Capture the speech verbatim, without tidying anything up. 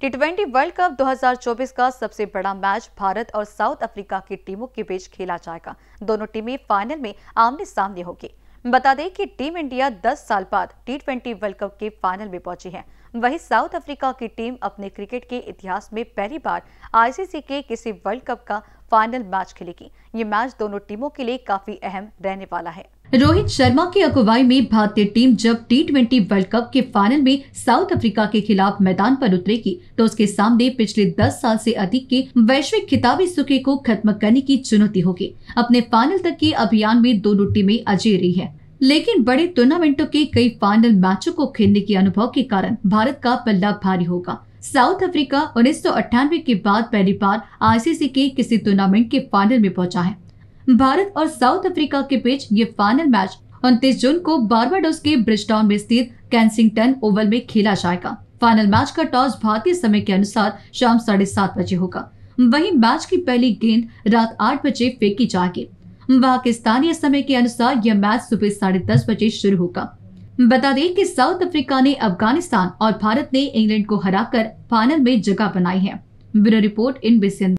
T twenty world cup दो हज़ार चौबीस का सबसे बड़ा मैच भारत और साउथ अफ्रीका की टीमों के बीच खेला जाएगा। दोनों टीमें फाइनल में आमने सामने होगी। बता दें कि टीम इंडिया दस साल बाद टी ट्वेंटी वर्ल्ड कप के फाइनल में पहुंची है। वहीं साउथ अफ्रीका की टीम अपने क्रिकेट के इतिहास में पहली बार आई सी सी के किसी वर्ल्ड कप का फाइनल मैच खेलेगी। ये मैच दोनों टीमों के लिए काफी अहम रहने वाला है। रोहित शर्मा की अगुवाई में भारतीय टीम जब टी ट्वेंटी वर्ल्ड कप के फाइनल में साउथ अफ्रीका के खिलाफ मैदान पर उतरेगी तो उसके सामने पिछले दस साल से अधिक के वैश्विक खिताबी सूखे को खत्म करने की चुनौती होगी। अपने फाइनल तक के अभियान में दोनों टीमें अजेय रही है, लेकिन बड़े टूर्नामेंटों के कई फाइनल मैचों को खेलने के अनुभव के कारण भारत का पल्ला भारी होगा। साउथ अफ्रीका उन्नीस सौ अट्ठानवे के बाद पहली बार आई सी सी के किसी टूर्नामेंट के फाइनल में पहुंचा है। भारत और साउथ अफ्रीका के बीच ये फाइनल मैच उनतीस जून को बार्बाडोस के ब्रिजटाउन में स्थित कैनसिंगटन ओवल में खेला जाएगा। फाइनल मैच का टॉस भारतीय समय के अनुसार शाम साढ़े सात बजे होगा। वहीं मैच की पहली गेंद रात आठ बजे फेंकी जाएगी। वहां के स्थानीय समय के अनुसार यह मैच सुबह साढ़े दस बजे शुरू होगा। बता दें कि साउथ अफ्रीका ने अफगानिस्तान और भारत ने इंग्लैंड को हराकर फाइनल में जगह बनाई है। ब्यूरो रिपोर्ट इन।